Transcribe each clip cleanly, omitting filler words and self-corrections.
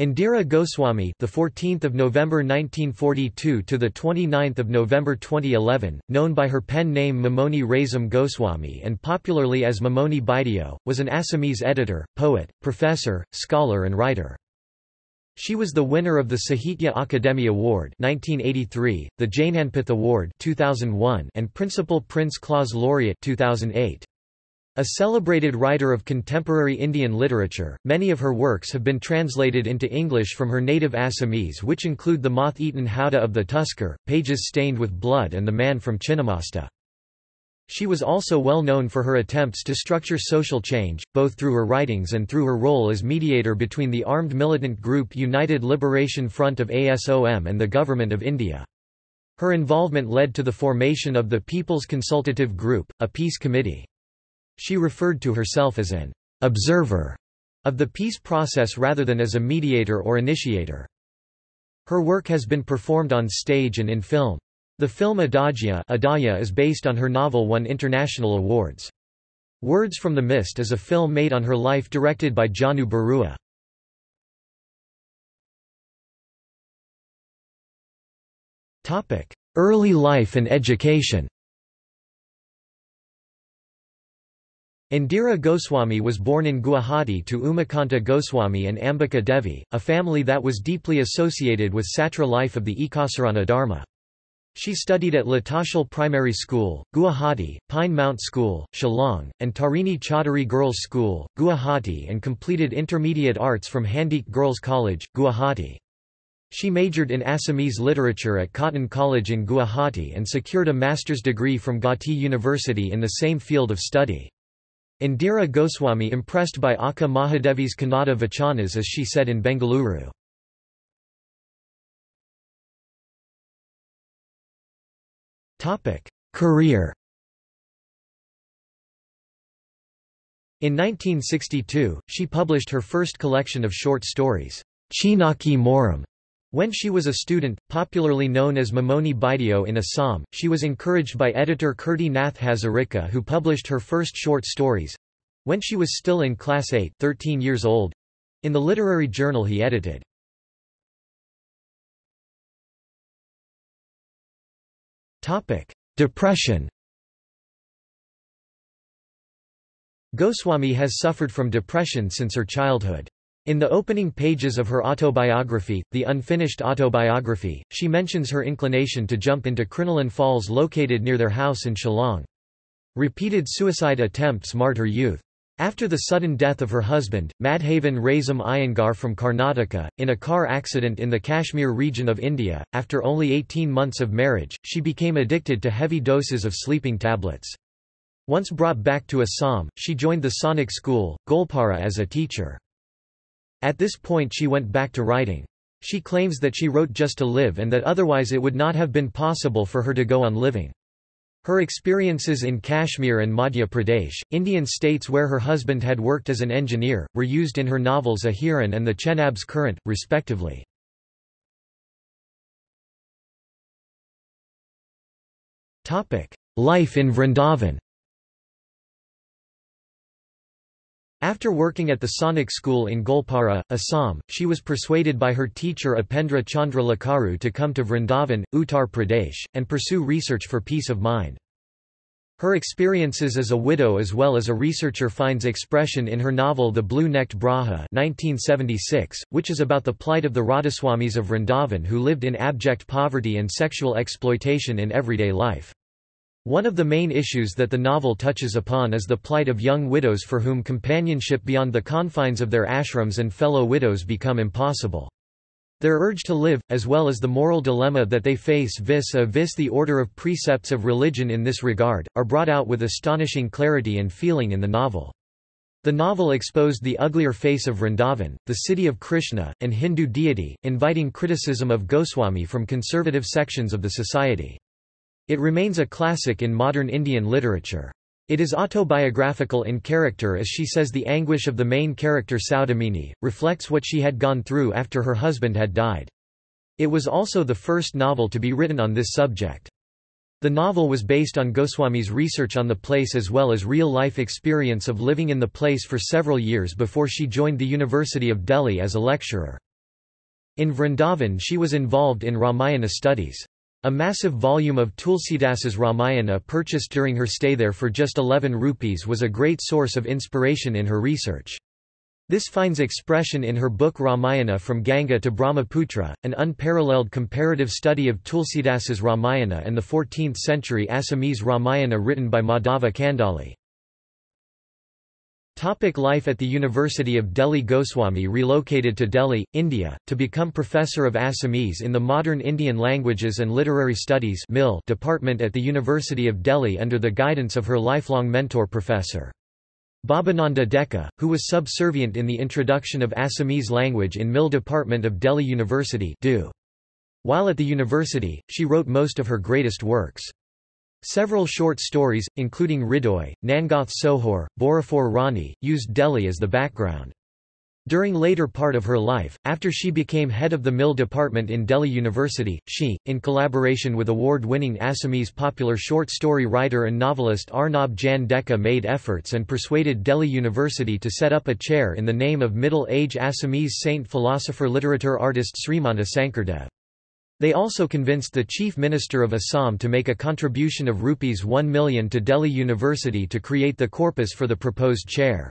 Indira Goswami, the 14th of November 1942 to the 29th of November 2011, known by her pen name Mamoni Raisom Goswami and popularly as Mamoni Baideo, was an Assamese editor, poet, professor, scholar and writer. She was the winner of the Sahitya Akademi Award 1983, the Jnanpith Award 2001 and Principal Prince Claus Laureate 2008. A celebrated writer of contemporary Indian literature, many of her works have been translated into English from her native Assamese, which include The Moth-Eaten Howdah of the Tusker, Pages Stained with Blood and The Man from Chinnamasta. She was also well known for her attempts to structure social change, both through her writings and through her role as mediator between the armed militant group United Liberation Front of ASOM and the Government of India. Her involvement led to the formation of the People's Consultative Group, a peace committee. She referred to herself as an observer of the peace process rather than as a mediator or initiator. Her work has been performed on stage and in film. The film Adagia is based on her novel, won international awards. Words from the Mist is a film made on her life directed by Jahnu Barua. Early life and education. Indira Goswami was born in Guwahati to Umakanta Goswami and Ambika Devi, a family that was deeply associated with Satra life of the Ekasarana Dharma. She studied at Latashal Primary School, Guwahati, Pine Mount School, Shillong, and Tarini Chaudhary Girls' School, Guwahati, and completed intermediate arts from Handik Girls' College, Guwahati. She majored in Assamese literature at Cotton College in Guwahati and secured a master's degree from Gauhati University in the same field of study. Indira Goswami impressed by Akka Mahadevi's Kannada Vachanas, as she said in Bengaluru. Career. In 1962, she published her first collection of short stories, Chinaki Moram. When she was a student, popularly known as Mamoni Baideo in Assam, she was encouraged by editor Kirti Nath Hazarika, who published her first short stories—when she was still in class 8, 13 years old—in the literary journal he edited. Depression. Goswami has suffered from depression since her childhood. In the opening pages of her autobiography, The Unfinished Autobiography, she mentions her inclination to jump into crinoline falls located near their house in Shillong. Repeated suicide attempts marred her youth. After the sudden death of her husband, Madhavan Raisom Iyengar from Karnataka, in a car accident in the Kashmir region of India, after only 18 months of marriage, she became addicted to heavy doses of sleeping tablets. Once brought back to Assam, she joined the Sonic School, Golpara, as a teacher. At this point she went back to writing. She claims that she wrote just to live and that otherwise it would not have been possible for her to go on living. Her experiences in Kashmir and Madhya Pradesh, Indian states where her husband had worked as an engineer, were used in her novels Ahiran and the Chenab's Current, respectively. Life in Vrindavan. After working at the Sonic School in Golpara, Assam, she was persuaded by her teacher Upendra Chandra Lakaru to come to Vrindavan, Uttar Pradesh, and pursue research for peace of mind. Her experiences as a widow as well as a researcher finds expression in her novel The Blue-Necked Braha 1976, which is about the plight of the Radhaswamis of Vrindavan who lived in abject poverty and sexual exploitation in everyday life. One of the main issues that the novel touches upon is the plight of young widows for whom companionship beyond the confines of their ashrams and fellow widows become impossible. Their urge to live, as well as the moral dilemma that they face vis-a-vis the order of precepts of religion in this regard, are brought out with astonishing clarity and feeling in the novel. The novel exposed the uglier face of Vrindavan, the city of Krishna, and Hindu deity, inviting criticism of Goswami from conservative sections of the society. It remains a classic in modern Indian literature. It is autobiographical in character, as she says the anguish of the main character Saudamini reflects what she had gone through after her husband had died. It was also the first novel to be written on this subject. The novel was based on Goswami's research on the place as well as real-life experience of living in the place for several years before she joined the University of Delhi as a lecturer. In Vrindavan she was involved in Ramayana studies. A massive volume of Tulsidasa's Ramayana purchased during her stay there for just 11 rupees was a great source of inspiration in her research. This finds expression in her book Ramayana from Ganga to Brahmaputra, an unparalleled comparative study of Tulsidasa's Ramayana and the 14th-century Assamese Ramayana written by Madhava Khandali. Life at the University of Delhi. Goswami relocated to Delhi, India, to become professor of Assamese in the Modern Indian Languages and Literary Studies department at the University of Delhi under the guidance of her lifelong mentor Professor Babananda Deka, who was subservient in the introduction of Assamese language in MIL department of Delhi University. While at the university, she wrote most of her greatest works. Several short stories, including Ridoy, Nangath Sohor, Borophore Rani, used Delhi as the background. During later part of her life, after she became head of the MIL department in Delhi University, she, in collaboration with award-winning Assamese popular short story writer and novelist Arnab Jan Deka, made efforts and persuaded Delhi University to set up a chair in the name of middle-age Assamese saint philosopher literature artist Srimanta Sankardev. They also convinced the Chief Minister of Assam to make a contribution of Rs 1 million to Delhi University to create the corpus for the proposed chair.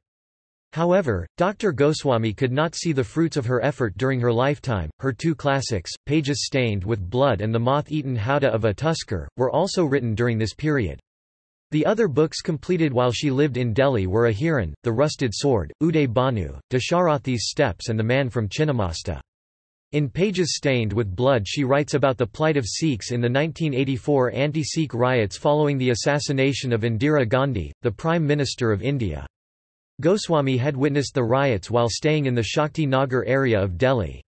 However, Dr. Goswami could not see the fruits of her effort during her lifetime. Her two classics, Pages Stained with Blood and The Moth-Eaten Howdah of a Tusker, were also written during this period. The other books completed while she lived in Delhi were Ahiran, The Rusted Sword, Uday Banu, Dasharathi's Steps and The Man from Chinnamasta. In Pages Stained with Blood she writes about the plight of Sikhs in the 1984 anti-Sikh riots following the assassination of Indira Gandhi, the Prime Minister of India. Goswami had witnessed the riots while staying in the Shakti Nagar area of Delhi.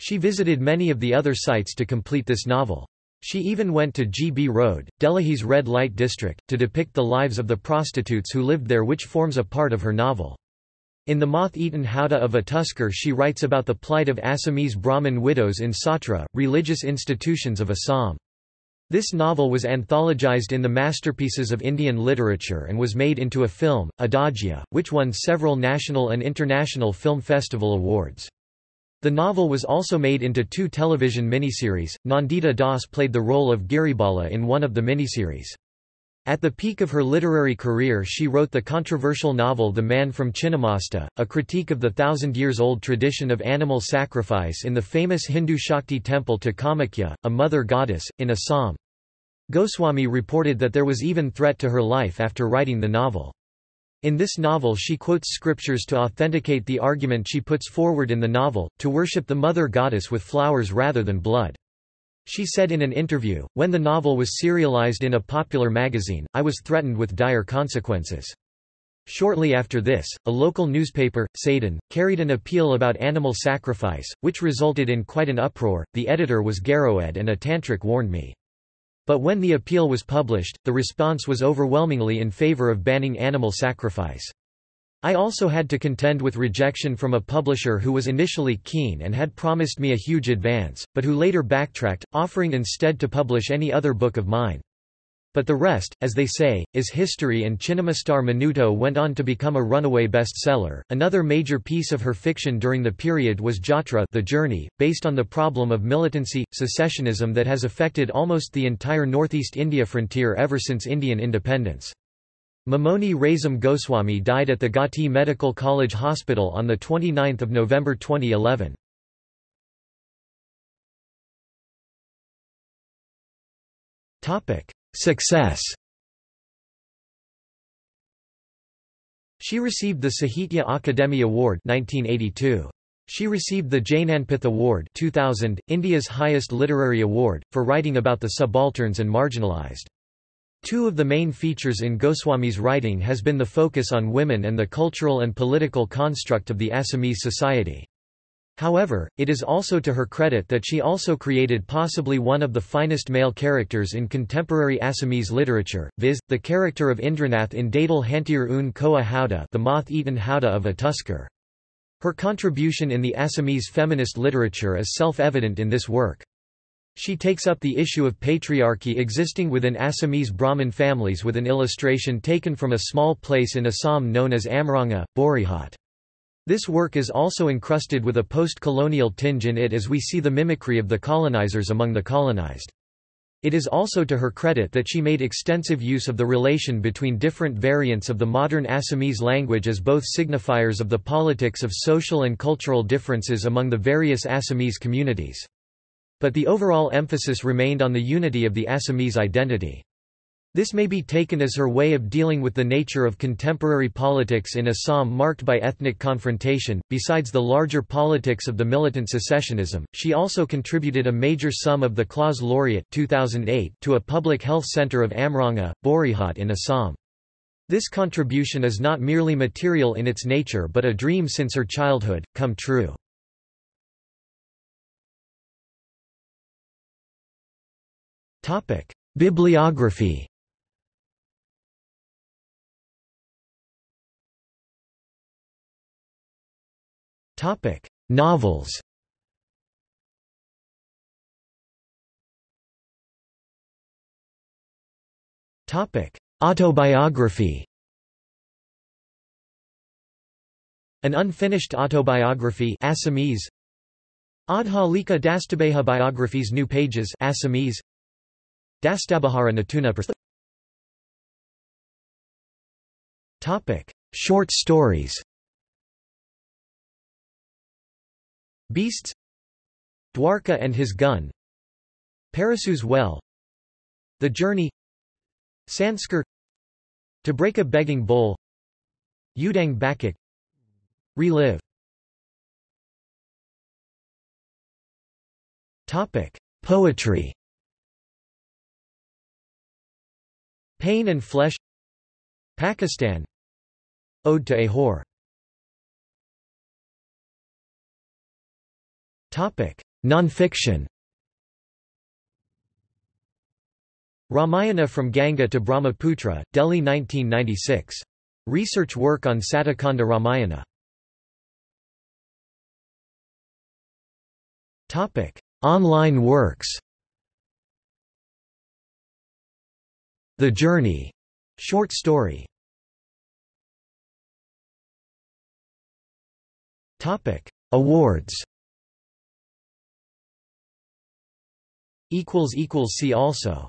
She visited many of the other sites to complete this novel. She even went to GB Road, Delhi's red light district, to depict the lives of the prostitutes who lived there, which forms a part of her novel. In The Moth-Eaten Howdah of a Tusker she writes about the plight of Assamese Brahmin widows in Satra, religious institutions of Assam. This novel was anthologized in the Masterpieces of Indian Literature and was made into a film, Adagia, which won several national and international film festival awards. The novel was also made into two television miniseries. Nandita Das played the role of Giribala in one of the miniseries. At the peak of her literary career she wrote the controversial novel The Man from Chinnamasta, a critique of the 1,000-years-old tradition of animal sacrifice in the famous Hindu Shakti temple to Kamakya, a mother goddess, in Assam. Goswami reported that there was even threat to her life after writing the novel. In this novel she quotes scriptures to authenticate the argument she puts forward in the novel, to worship the mother goddess with flowers rather than blood. She said in an interview, "When the novel was serialized in a popular magazine, I was threatened with dire consequences." Shortly after this, a local newspaper, Satan, carried an appeal about animal sacrifice, which resulted in quite an uproar. The editor was Garoed and a tantric warned me. But when the appeal was published, the response was overwhelmingly in favor of banning animal sacrifice. I also had to contend with rejection from a publisher who was initially keen and had promised me a huge advance, but who later backtracked, offering instead to publish any other book of mine. But the rest, as they say, is history, and Chinnamastar Menudo went on to become a runaway bestseller. Another major piece of her fiction during the period was Jatra, The Journey, based on the problem of militancy, secessionism that has affected almost the entire northeast India frontier ever since Indian independence. Mamoni Raisom Goswami died at the Gauhati Medical College Hospital on 29 November 2011. Success. She received the Sahitya Akademi Award 1982. She received the Jnanpith Award 2000, India's highest literary award, for writing about the subalterns and marginalized. Two of the main features in Goswami's writing has been the focus on women and the cultural and political construct of the Assamese society. However, it is also to her credit that she also created possibly one of the finest male characters in contemporary Assamese literature, viz., the character of Indranath in Datal Hantir Un Koa Howdah, The Moth-Eaten Howdah of a Tusker. Her contribution in the Assamese feminist literature is self-evident in this work. She takes up the issue of patriarchy existing within Assamese Brahmin families with an illustration taken from a small place in Assam known as Amranga, Barihat. This work is also encrusted with a post-colonial tinge in it, as we see the mimicry of the colonizers among the colonized. It is also to her credit that she made extensive use of the relation between different variants of the modern Assamese language as both signifiers of the politics of social and cultural differences among the various Assamese communities. But the overall emphasis remained on the unity of the Assamese identity. This may be taken as her way of dealing with the nature of contemporary politics in Assam marked by ethnic confrontation. Besides the larger politics of the militant secessionism, she also contributed a major sum of the Claus Laureate 2008 to a public health center of Amranga, Barihat in Assam. This contribution is not merely material in its nature but a dream since her childhood, come true. Bibliography. Novels. Autobiography. An Unfinished Autobiography, Assamese. Adha Dastabeha Biographies New Pages, Assamese. Dastabahara Natuna. Topic: Short stories. Beasts. Dwarka and His Gun. Parasu's Well. The Journey. Sanskar. To Break a Begging Bowl. Udang Bakak. Relive. Topic: Poetry. Pain and Flesh. Pakistan. Ode to Ahor. Topic: Nonfiction. Ramayana from Ganga to Brahmaputra, Delhi 1996. Research work on Satakanda Ramayana. Topic: Online works. The Journey, short story. Topic: Awards. See also.